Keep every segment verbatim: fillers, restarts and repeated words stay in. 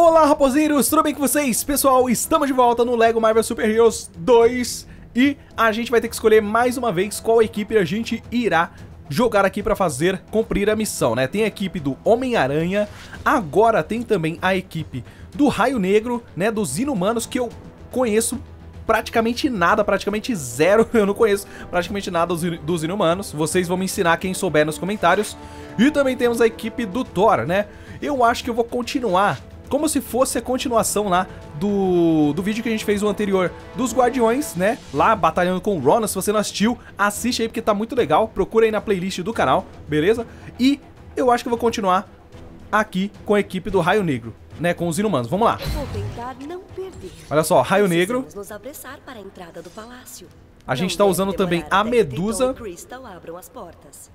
Olá, raposeiros, tudo bem com vocês? Pessoal, estamos de volta no LEGO Marvel Super Heroes dois e a gente vai ter que escolher mais uma vez qual equipe a gente irá jogar aqui para fazer cumprir a missão, né? Tem a equipe do Homem-Aranha, agora tem também a equipe do Raio Negro, né? Dos Inumanos, que eu conheço praticamente nada, praticamente zero, eu não conheço praticamente nada dos Inumanos. Vocês vão me ensinar quem souber nos comentários. E também temos a equipe do Thor, né? Eu acho que eu vou continuar como se fosse a continuação lá do, do vídeo que a gente fez o anterior dos Guardiões, né? Lá batalhando com o Ronan. Se você não assistiu, assiste aí porque tá muito legal. Procura aí na playlist do canal, beleza? E eu acho que eu vou continuar aqui com a equipe do Raio Negro, né? Com os Inumanos. Vamos lá. Vou tentar não perder. Olha só, Raio Negro. Nos apressar para a entrada do palácio. A gente tá usando também a Medusa. Crystal, abram as portas.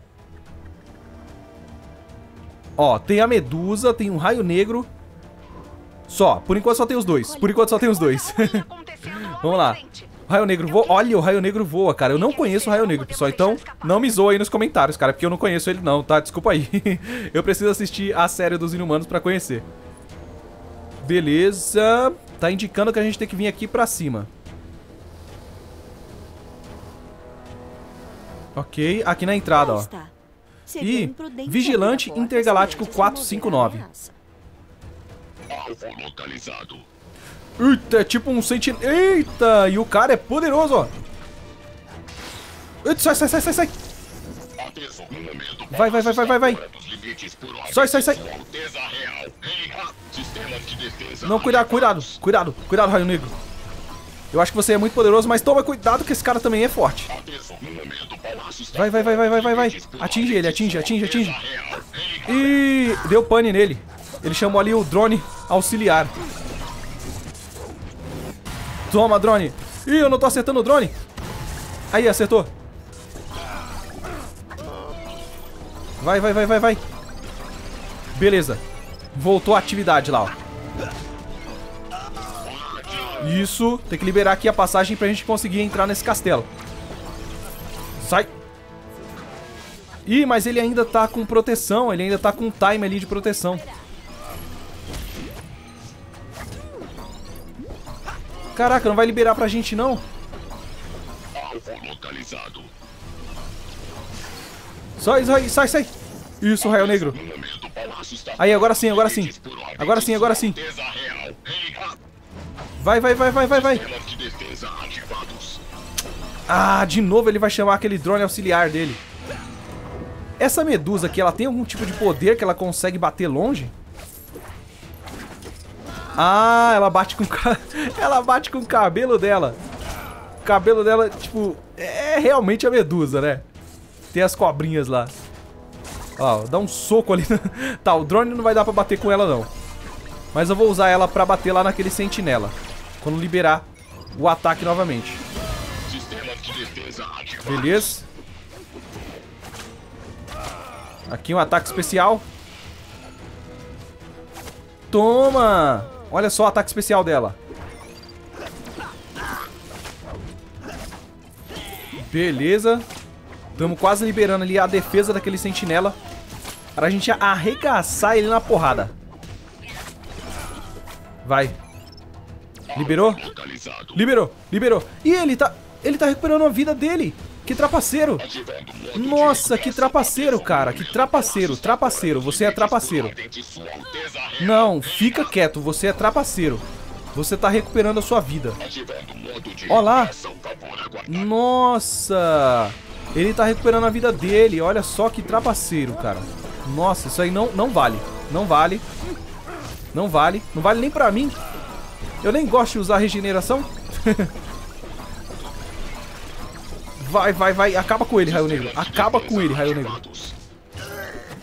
Ó, tem a Medusa, tem um Raio Negro. Só, por enquanto só tem os dois. Por enquanto só tem os dois. Vamos lá. O Raio Negro voa. Olha, o Raio Negro voa, cara. Eu não conheço o Raio Negro, pessoal. Então, não me zoa aí nos comentários, cara. Porque eu não conheço ele não, tá? Desculpa aí. Eu preciso assistir a série dos Inumanos pra conhecer. Beleza. Tá indicando que a gente tem que vir aqui pra cima. Ok. Aqui na entrada, ó. E Vigilante Intergaláctico quatrocentos e cinquenta e nove. Localizado. Eita, é tipo um sentinela. Eita, e o cara é poderoso, ó. Eita, sai, sai, sai, sai, sai. Vai, vai, vai, vai, vai, vai. Sai, sai, sai. Não, cuidado, cuidado, cuidado, cuidado, Raio Negro. Eu acho que você é muito poderoso, mas toma cuidado que esse cara também é forte. Vai, vai, vai, vai, vai, vai, vai. Atinge ele, atinge, atinge, atinge. E deu pane nele. Ele chamou ali o drone auxiliar. Toma, drone. Ih, eu não tô acertando o drone. Aí, acertou. Vai, vai, vai, vai, vai. Beleza. Voltou a atividade lá, ó. Isso. Tem que liberar aqui a passagem pra gente conseguir entrar nesse castelo. Sai. Ih, mas ele ainda tá com proteção. Ele ainda tá com time ali de proteção. Caraca, não vai liberar pra gente, não? Sai, sai, sai, sai. Isso, Raio Negro. Aí, agora sim, agora sim. Agora sim, agora sim. Vai, vai, vai, vai, vai, vai. Ah, de novo ele vai chamar aquele drone auxiliar dele. Essa Medusa aqui, ela tem algum tipo de poder que ela consegue bater longe? Ah, ela bate com ela bate com o cabelo dela. O cabelo dela, tipo, é realmente a Medusa, né? Tem as cobrinhas lá. Ó, dá um soco ali. Tá, o drone não vai dar pra bater com ela, não. Mas eu vou usar ela pra bater lá naquele sentinela, quando liberar o ataque novamente. Beleza. Aqui um ataque especial. Toma! Olha só o ataque especial dela. Beleza. Estamos quase liberando ali a defesa daquele sentinela para a gente arregaçar ele na porrada. Vai. Liberou? Liberou, liberou. E ele tá, ele tá recuperando a vida dele. Que trapaceiro. Nossa, que trapaceiro, cara. Que trapaceiro, trapaceiro. Você é trapaceiro. Não, fica quieto. Você é trapaceiro. Você tá recuperando a sua vida. Olha lá. Nossa. Ele tá recuperando a vida dele. Olha só que trapaceiro, cara. Nossa, isso aí não, não vale. Não vale. Não vale. Não vale nem pra mim. Eu nem gosto de usar regeneração. Vai, vai, vai. Acaba com ele, Raio Negro. Acaba com ele, Raio Negro.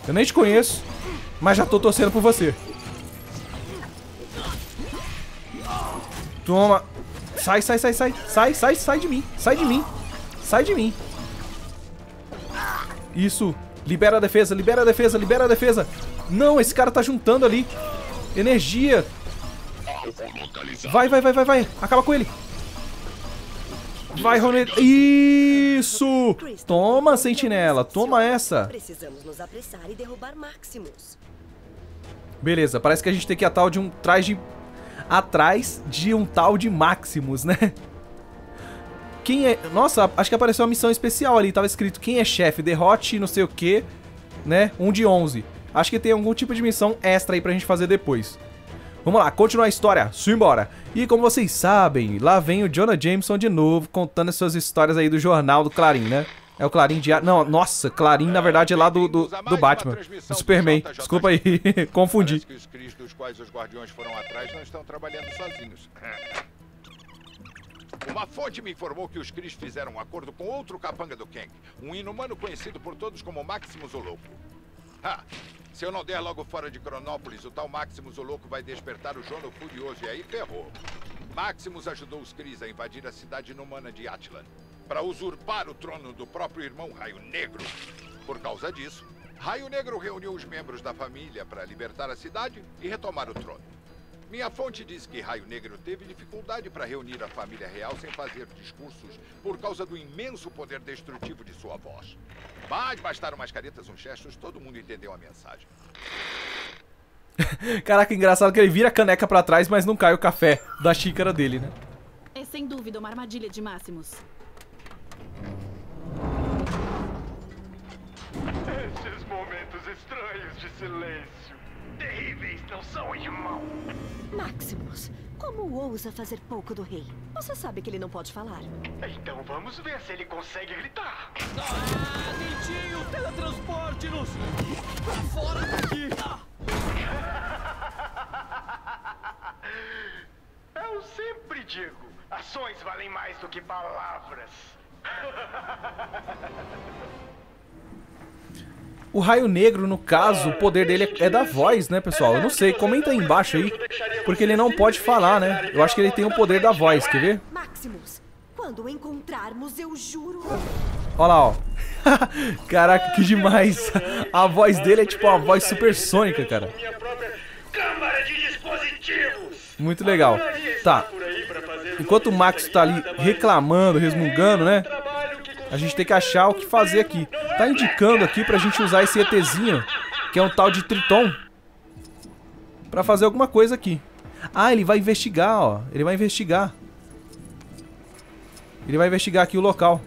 Eu nem te conheço, mas já tô torcendo por você. Toma. Sai, sai, sai, sai. Sai, sai, sai de mim. Sai de mim. Sai de mim. Isso. Libera a defesa, libera a defesa, libera a defesa. Não, esse cara tá juntando ali energia. Vai, vai, vai, vai, vai. Acaba com ele. Vai, Ronan. Isso! Toma, sentinela. Toma essa. Beleza, parece que a gente tem que ir a tal de um trás de... atrás de um tal de Maximus, né? Quem é... Nossa, acho que apareceu uma missão especial ali. Tava escrito quem é chefe, derrote não sei o que, né? um de onze. Acho que tem algum tipo de missão extra aí pra gente fazer depois. Vamos lá, continuar a história. Simbora. E como vocês sabem, lá vem o Jonah Jameson de novo, contando as suas histórias aí do jornal do Clarim, né? É o Clarim Diário... Não, nossa, Clarim, na verdade, é lá do, do, do Batman, do Superman. Desculpa aí, confundi. Parece que os Krees dos quais os Guardiões foram atrás não estão trabalhando sozinhos. Uma fonte me informou que os Krees fizeram um acordo com outro capanga do Kang, um inumano conhecido por todos como Maximus o Louco. Ha! Se eu não der logo fora de Cronópolis, o tal Maximus o Louco vai despertar o Jonah Furioso e aí ferrou. Maximus ajudou os Krees a invadir a cidade inumana de Attilan, para usurpar o trono do próprio irmão Raio Negro. Por causa disso, Raio Negro reuniu os membros da família para libertar a cidade e retomar o trono. Minha fonte diz que Raio Negro teve dificuldade para reunir a família real sem fazer discursos por causa do imenso poder destrutivo de sua voz. Mas bastaram umas caretas, uns gestos, todo mundo entendeu a mensagem. Caraca, engraçado que ele vira a caneca para trás, mas não cai o café da xícara dele, né? É sem dúvida uma armadilha de Maximus. Estes momentos estranhos de silêncio, terríveis, não são, irmão? Maximus, como ousa fazer pouco do rei? Você sabe que ele não pode falar. Então vamos ver se ele consegue gritar. Ah, Dentinho, teletransporte-nos! Pra fora daqui! Eu sempre digo, ações valem mais do que palavras. O Raio Negro, no caso, o poder dele é da voz, né, pessoal? Eu não sei, comenta aí embaixo aí, porque ele não pode falar, né? Eu acho que ele tem o poder da voz, quer ver? Maximus, quando encontrarmos, eu juro... Olha lá, ó. Caraca, que demais. A voz dele é tipo uma voz supersônica, cara. Muito legal. Tá. Enquanto o Max tá ali reclamando, resmungando, né? A gente tem que achar o que fazer aqui. Tá indicando aqui pra gente usar esse ETzinho, que é um tal de Triton, pra fazer alguma coisa aqui. Ah, ele vai investigar, ó. Ele vai investigar. Ele vai investigar aqui o local.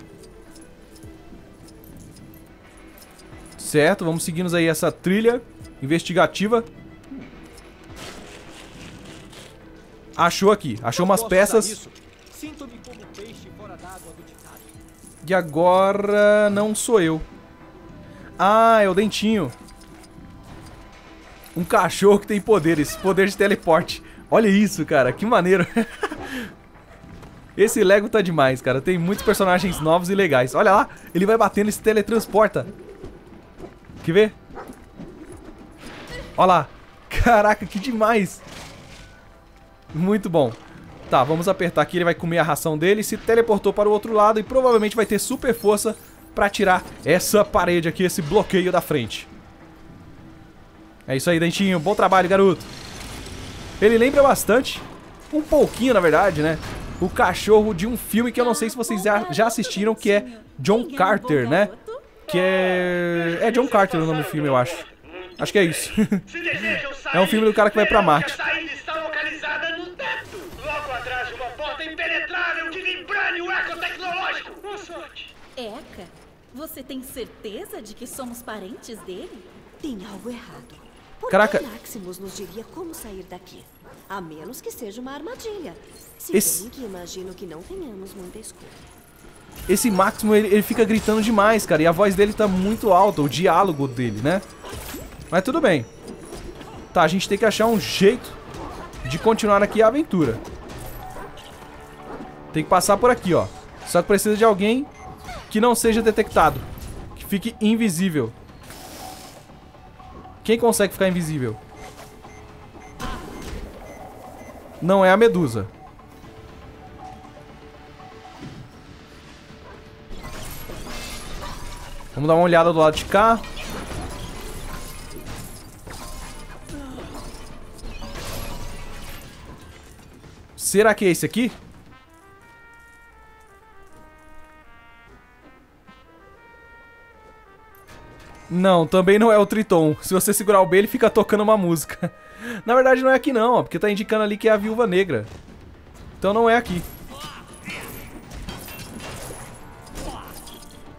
Certo, vamos seguindo aí essa trilha investigativa. Achou aqui, achou umas peças. Sinto-me como peixe fora d'água do ditado. E agora não sou eu. Ah, é o Dentinho. Um cachorro que tem poderes, poder de teleporte. Olha isso, cara, que maneiro. Esse Lego tá demais, cara. Tem muitos personagens novos e legais. Olha lá, ele vai batendo e se teletransporta. Quer ver? Olha lá. Caraca, que demais. Muito bom. Tá, vamos apertar aqui, ele vai comer a ração dele, se teleportou para o outro lado e provavelmente vai ter super força para tirar essa parede aqui, esse bloqueio da frente. É isso aí, Dentinho. Bom trabalho, garoto. Ele lembra bastante, um pouquinho na verdade, né? O cachorro de um filme que eu não sei se vocês já, já assistiram, que é John Carter, né? Que é... É John Carter o nome do filme, eu acho. Acho que é isso. É um filme do cara que vai pra Marte. Eca, você tem certeza de que somos parentes dele? Tem algo errado. Por Caraca. que Maximus nos diria como sair daqui? A menos que seja uma armadilha. Se Esse... bem que imagino que não tenhamos muita escolha. Esse Maximus, ele, ele fica gritando demais, cara. E a voz dele tá muito alta, o diálogo dele, né? Mas tudo bem. Tá, a gente tem que achar um jeito de continuar aqui a aventura. Tem que passar por aqui, ó. Só que precisa de alguém... que não seja detectado, que fique invisível. Quem consegue ficar invisível? Não é a Medusa. Vamos dar uma olhada do lado de cá. Será que é esse aqui? Não, também não é o Triton. Se você segurar o B, ele fica tocando uma música. Na verdade não é aqui não, ó, porque tá indicando ali que é a Viúva Negra. Então não é aqui.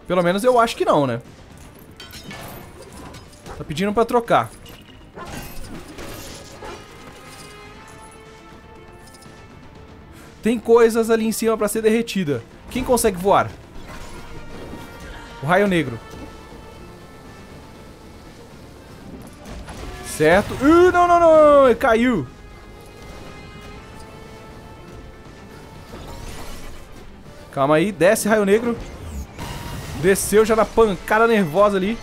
Pelo menos eu acho que não, né? Tá pedindo pra trocar. Tem coisas ali em cima pra ser derretida. Quem consegue voar? O Raio Negro. Certo. Uh, não, não, não. Ele caiu. Calma aí. Desce, Raio Negro. Desceu já na pancada nervosa ali.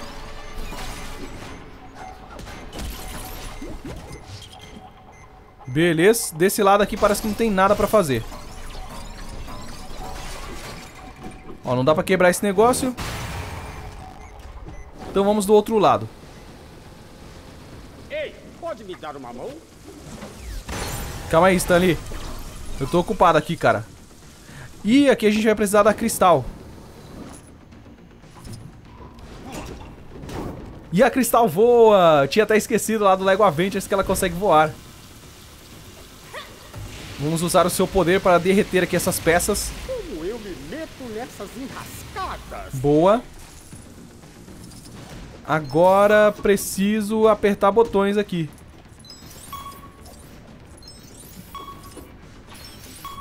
Beleza. Desse lado aqui parece que não tem nada pra fazer. Ó, não dá pra quebrar esse negócio. Então vamos do outro lado. Ei, pode me dar uma mão? Calma aí, Stanley. Eu tô ocupado aqui, cara. E aqui a gente vai precisar da Crystal. E a Crystal voa! Tinha até esquecido lá do LEGO Avengers que ela consegue voar. Vamos usar o seu poder para derreter aqui essas peças. Como eu me meto nessas enrascadas? Boa. Agora preciso apertar botões aqui.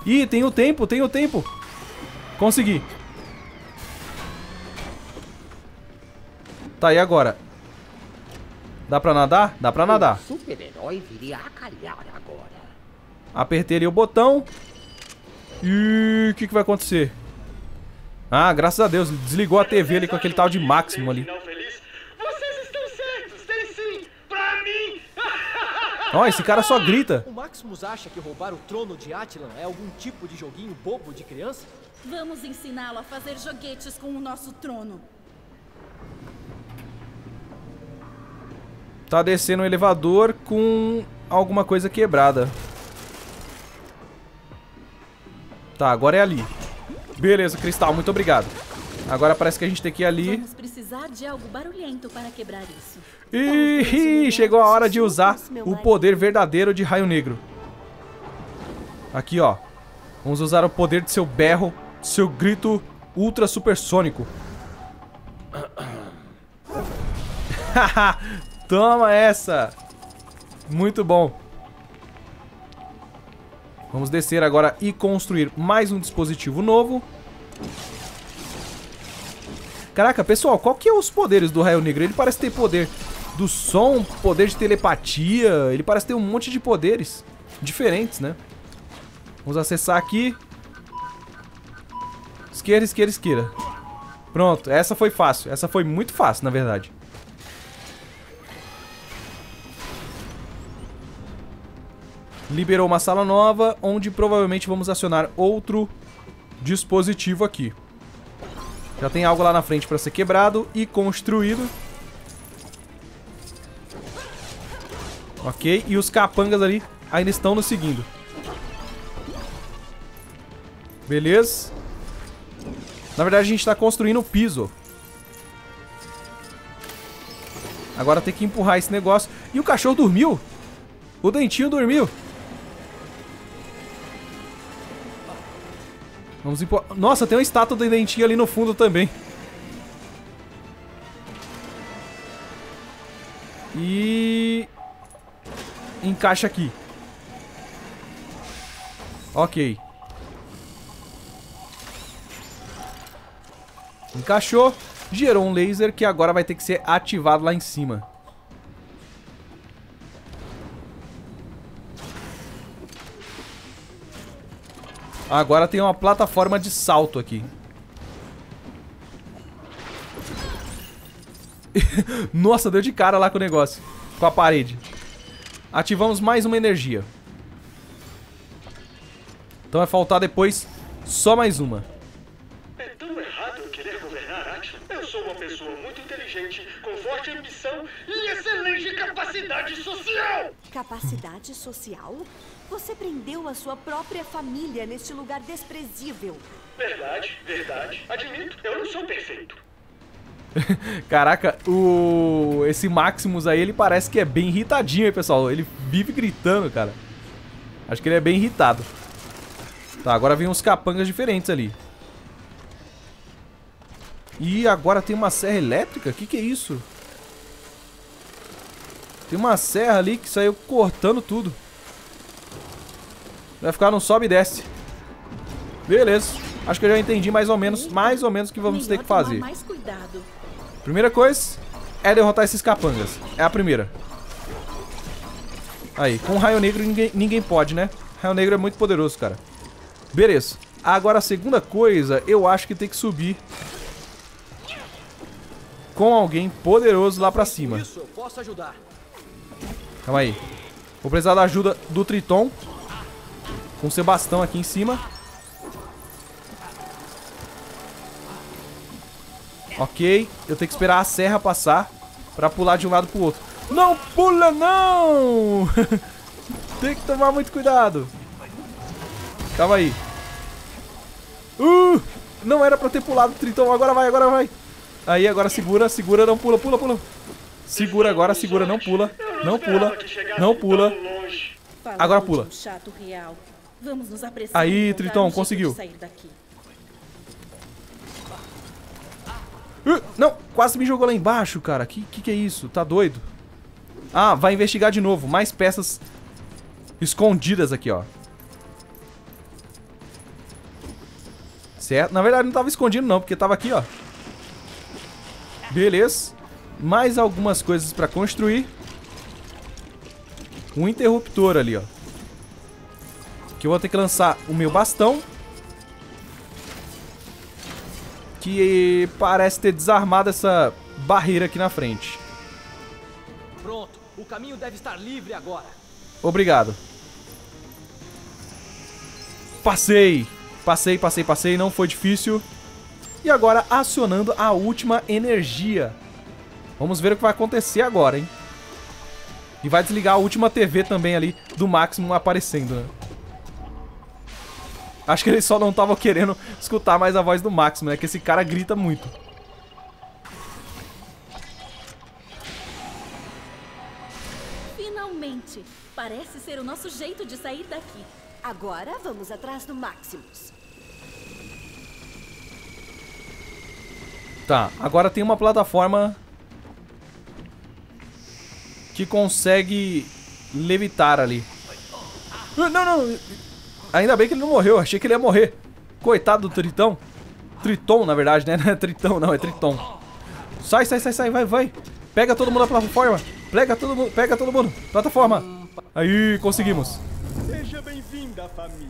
Ih, tem o tempo, tem o tempo. Consegui. Tá, e agora? Dá pra nadar? Dá pra nadar. O super-herói viria a calhar agora. Apertei ali o botão. E o que, que vai acontecer? Ah, graças a Deus. Desligou a T V ali com aquele tal de Maximus ali. Vocês estão certos, tem sim. Pra mim. Ó, esse cara só grita. O Maximus acha que roubar o trono de Attilan é algum tipo de joguinho bobo de criança? Vamos ensiná-lo a fazer joguetes com o nosso trono. Tá descendo um elevador com alguma coisa quebrada. Tá, agora é ali. Beleza, Crystal, muito obrigado. Agora parece que a gente tem que ir ali. Vamos precisar de algo barulhento para quebrar isso. Ih, chegou a hora de usar o poder verdadeiro de Raio Negro. Aqui, ó. Vamos usar o poder de seu berro, seu grito ultra supersônico. Toma essa! Muito bom. Vamos descer agora e construir mais um dispositivo novo. Caraca, pessoal, qual que é os poderes do Raio Negro? Ele parece ter poder do som, poder de telepatia. Ele parece ter um monte de poderes diferentes, né? Vamos acessar aqui. Esquerda, esquerda, esquerda. Pronto, essa foi fácil. Essa foi muito fácil, na verdade. Liberou uma sala nova, onde provavelmente vamos acionar outro dispositivo aqui. Já tem algo lá na frente para ser quebrado e construído. Ok, e os capangas ali ainda estão nos seguindo. Beleza. Na verdade a gente está construindo o piso. Agora tem que empurrar esse negócio. E o cachorro dormiu? O Dentinho dormiu. Vamos empurrar. Nossa, tem uma estátua do Dentinho ali no fundo também. E... encaixa aqui. Ok. Encaixou. Gerou um laser que agora vai ter que ser ativado lá em cima. Agora tem uma plataforma de salto aqui. Nossa, deu de cara lá com o negócio. Com a parede. Ativamos mais uma energia. Então vai faltar depois só mais uma. É tão errado querer governar Attilan. Eu sou uma pessoa muito inteligente, com forte ambição e excelente capacidade social. Capacidade social? Você prendeu a sua própria família neste lugar desprezível. Verdade, verdade. Admito, eu não sou perfeito. Caraca, o... esse Maximus aí, ele parece que é bem irritadinho aí, pessoal. Ele vive gritando, cara. Acho que ele é bem irritado. Tá, agora vem uns capangas diferentes ali. E agora tem uma serra elétrica? Que que é isso? Tem uma serra ali que saiu cortando tudo. Vai ficar num sobe e desce. Beleza. Acho que eu já entendi mais ou menos, mais ou menos o que vamos ter que fazer. Primeira coisa é derrotar esses capangas. É a primeira. Aí, com o Raio Negro ninguém, ninguém pode, né? Raio Negro é muito poderoso, cara. Beleza. Agora a segunda coisa, eu acho que tem que subir com alguém poderoso lá pra cima. Isso, eu posso ajudar. Calma aí. Vou precisar da ajuda do Triton. Com o Sebastião aqui em cima. Ok, eu tenho que esperar a serra passar pra pular de um lado pro outro. Não pula, não! Tem que tomar muito cuidado. Calma aí. Uh, não era pra ter pulado o Triton. Agora vai, agora vai. Aí, agora segura, segura, não pula, pula, pula. Segura agora, segura, não pula. Não pula, não pula. Agora pula. Aí, Triton, conseguiu. Uh, não, quase me jogou lá embaixo, cara. Que, que que é isso? Tá doido? Ah, vai investigar de novo. Mais peças escondidas aqui, ó. Certo. Na verdade, não tava escondido, não, porque tava aqui, ó. Beleza. Mais algumas coisas pra construir. Um interruptor ali, ó. Que eu vou ter que lançar o meu bastão. Que parece ter desarmado essa barreira aqui na frente. Pronto, o caminho deve estar livre agora. Obrigado. Passei. Passei, passei, passei. Não foi difícil. E agora acionando a última energia. Vamos ver o que vai acontecer agora, hein? E vai desligar a última T V também ali do Maximus aparecendo, né? Acho que ele só não estava querendo escutar mais a voz do Maximus, né? Que esse cara grita muito. Finalmente! Parece ser o nosso jeito de sair daqui. Agora vamos atrás do Maximus. Tá, agora tem uma plataforma que consegue levitar ali. Não, não! Ainda bem que ele não morreu, achei que ele ia morrer. Coitado do Tritão. Triton, na verdade, né? Não é Tritão, não, é Triton. Sai, sai, sai, sai, vai, vai. Pega todo mundo na plataforma. Pega todo mundo, pega todo mundo. Plataforma. Aí, conseguimos. Seja bem-vinda, família.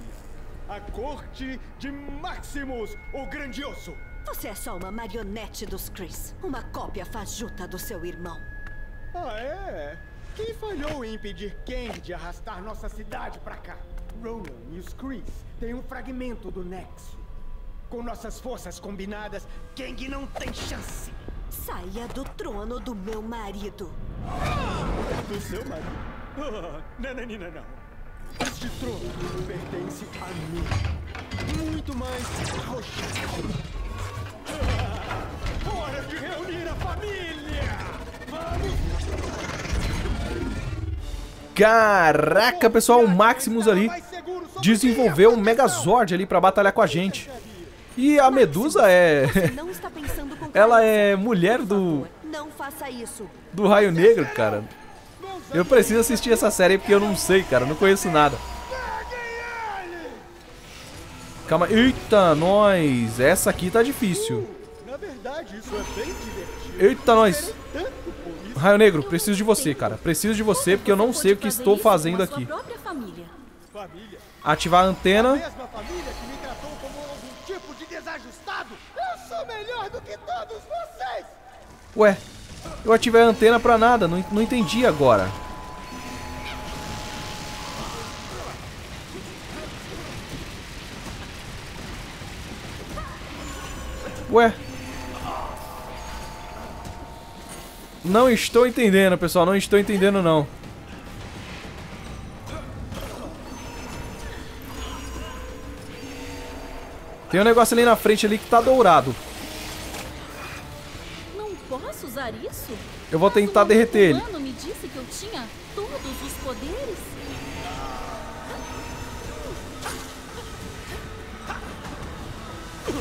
A corte de Maximus, o grandioso. Você é só uma marionete dos Krees. Uma cópia fajuta do seu irmão. Ah, é? Quem falhou em impedir Kang de arrastar nossa cidade pra cá? Ronan e os Kree têm um fragmento do Nexo. Com nossas forças combinadas, Kang não tem chance. Saia do trono do meu marido. Ah! Do seu marido? Oh, não, não, não, não. Este trono pertence a mim. Muito mais roxo. Ah! Hora de reunir a família! Vamos! Caraca, pessoal, o Maximus ali desenvolveu um Megazord ali pra batalhar com a gente. E a Medusa é... Ela é mulher do... do Raio Negro, cara. Eu preciso assistir essa série porque eu não sei, cara. Eu não conheço nada. Calma. Eita, nós. Essa aqui tá difícil. Eita, nós. Raio Negro, preciso de você, cara. Preciso de você porque eu não sei o que estou fazendo aqui. Ativar a antena. Ué, eu ativei a antena pra nada. Não, não entendi agora. Ué. Não estou entendendo, pessoal. Não estou entendendo, não. Tem um negócio ali na frente ali que tá dourado. Não controlar isso? Eu vou tentar derreter ele. O humano me disse que eu tinha todos os poderes.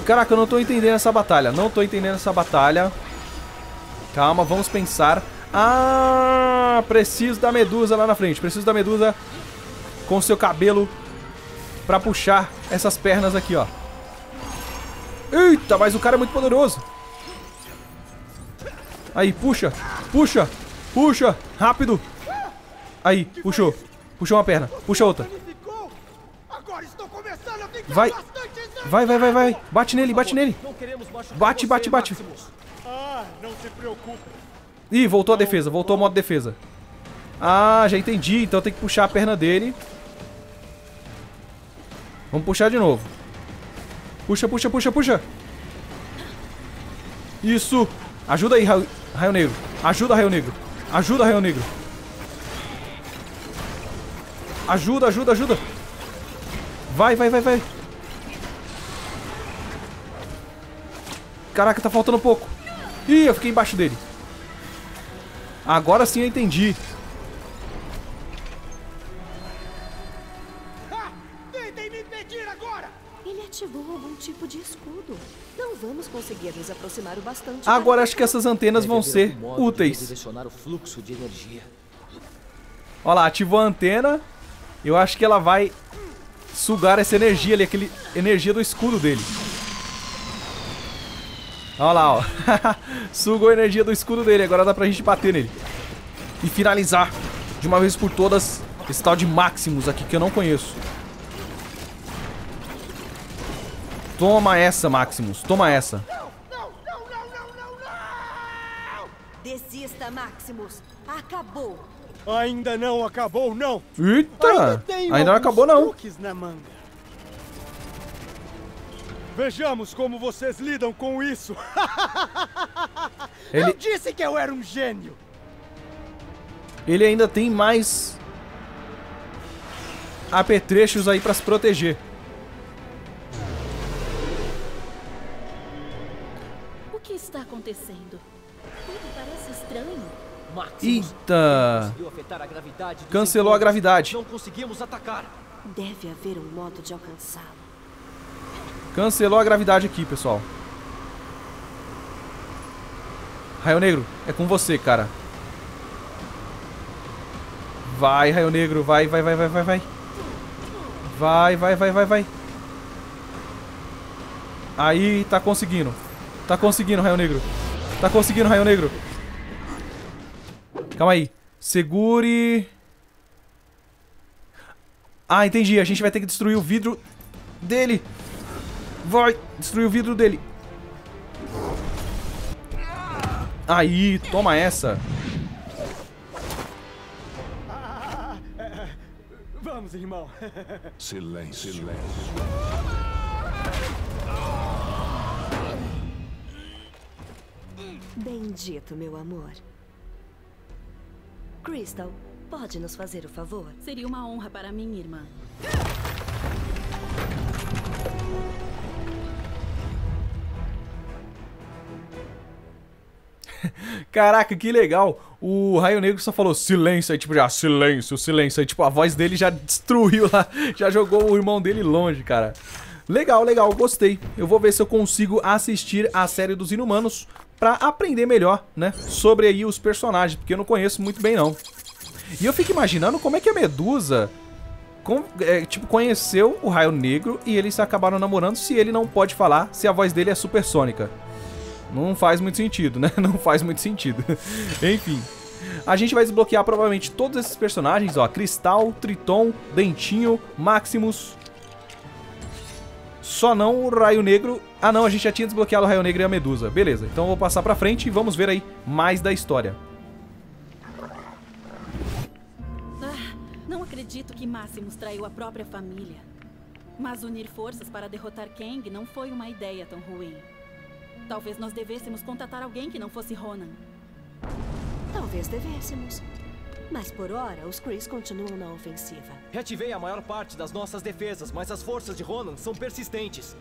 Caraca, eu não tô entendendo essa batalha. Não tô entendendo essa batalha. Calma, vamos pensar. Ah, preciso da Medusa lá na frente. Preciso da Medusa com seu cabelo pra puxar essas pernas aqui, ó. Eita, mas o cara é muito poderoso. Aí, puxa, puxa, puxa, rápido. Aí, puxou. Puxou uma perna, puxa outra. Vai, vai, vai, vai, vai. Bate nele, bate nele. Bate, bate, bate. Ih, voltou a defesa, voltou o modo defesa. Ah, já entendi. Então tem que puxar a perna dele. Vamos puxar de novo. Puxa, puxa, puxa, puxa. Isso. Ajuda aí, Raio, Raio Negro. Ajuda, Raio Negro. Ajuda, Raio Negro. Ajuda, ajuda, ajuda. Vai, vai, vai, vai. Caraca, tá faltando pouco. Ih, eu fiquei embaixo dele. Agora sim eu entendi. Tipo de escudo. Não vamos conseguir nos aproximar o bastante. Agora acho que essas antenas vão ser úteis. Olha lá, ativou a antena. Eu acho que ela vai sugar essa energia ali, aquele energia do escudo dele. Olha lá, ó. Sugou a energia do escudo dele. Agora dá pra gente bater nele e finalizar de uma vez por todas esse tal de Maximus aqui que eu não conheço. Toma essa, Maximus. Toma essa. Não, não, não, não, não, não! Desista, Maximus. Acabou. Ainda não acabou, não. Eita! Ainda, Ainda não acabou, não. Na manga. Vejamos como vocês lidam com isso. Ele... Eu disse que eu era um gênio. Ele ainda tem mais apetrechos aí pra se proteger. Está acontecendo? Tudo parece estranho. Eita! Cancelou a gravidade. Não conseguimos atacar. Deve haver um modo de alcançá-lo. Cancelou a gravidade aqui, pessoal. Raio Negro, é com você, cara. Vai, Raio Negro, vai, vai, vai, vai, vai, vai. Vai, vai, vai, vai, vai. Aí, tá conseguindo. Tá conseguindo, Raio Negro. Tá conseguindo, Raio Negro. Calma aí. Segure. Ah, entendi. A gente vai ter que destruir o vidro dele. Vai. Destruir o vidro dele. Aí. Toma essa. Vamos, irmão. Silêncio. Silêncio. Bendito, meu amor. Crystal, pode nos fazer o favor? Seria uma honra para mim, irmã. Caraca, que legal. O Raio Negro só falou silêncio, aí tipo já silêncio, silêncio. Aí tipo a voz dele já destruiu lá, já jogou o irmão dele longe, cara. Legal, legal, gostei. Eu vou ver se eu consigo assistir a série dos Inumanos pra aprender melhor, né, sobre aí os personagens, porque eu não conheço muito bem, não. E eu fico imaginando como é que a Medusa, com, é, tipo, conheceu o Raio Negro e eles acabaram namorando se ele não pode falar, se a voz dele é supersônica. Não faz muito sentido, né? Não faz muito sentido. Enfim, a gente vai desbloquear provavelmente todos esses personagens, ó, Crystal, Triton, Dentinho, Maximus... Só não o Raio Negro. Ah não, a gente já tinha desbloqueado o Raio Negro e a Medusa. Beleza, então eu vou passar pra frente e vamos ver aí mais da história. Ah, não acredito que Maximus traiu a própria família. Mas unir forças para derrotar Kang não foi uma ideia tão ruim. Talvez nós devêssemos contatar alguém que não fosse Ronan. Talvez devêssemos. Mas por hora, os Kree continuam na ofensiva. Reativei a maior parte das nossas defesas, mas as forças de Ronan são persistentes.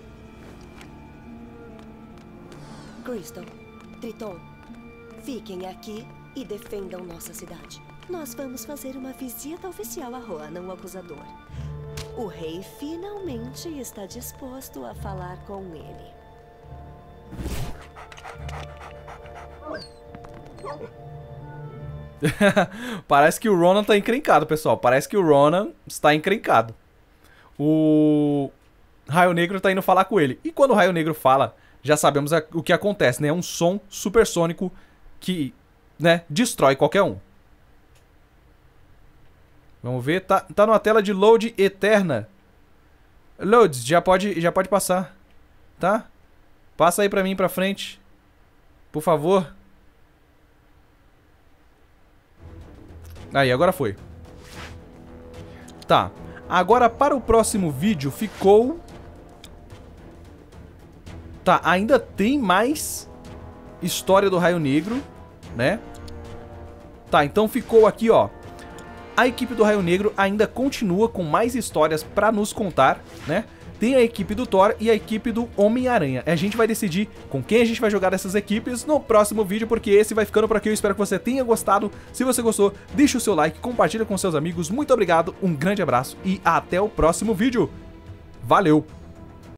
Crystal, Triton, Fiquem aqui e defendam nossa cidade. Nós vamos fazer uma visita oficial a Ronan, o acusador. O rei finalmente está disposto a falar com ele. Parece que o Ronan tá encrencado, pessoal. Parece que o Ronan está encrencado. O Raio Negro tá indo falar com ele. E quando o Raio Negro fala, já sabemos o que acontece, né? É um som supersônico que, né, destrói qualquer um. Vamos ver. Tá, tá numa tela de load eterna. Loads, já pode, já pode passar. Tá? Passa aí pra mim, pra frente. Por favor. Aí, agora foi. Tá. Agora, para o próximo vídeo, ficou... Tá, ainda tem mais história do Raio Negro, né? Tá, então ficou aqui, ó. A equipe do Raio Negro ainda continua com mais histórias pra nos contar, né? Tem a equipe do Thor e a equipe do Homem-Aranha. A gente vai decidir com quem a gente vai jogar essas equipes no próximo vídeo, porque esse vai ficando por aqui. Eu espero que você tenha gostado. Se você gostou, deixa o seu like, compartilha com seus amigos. Muito obrigado, um grande abraço e até o próximo vídeo. Valeu!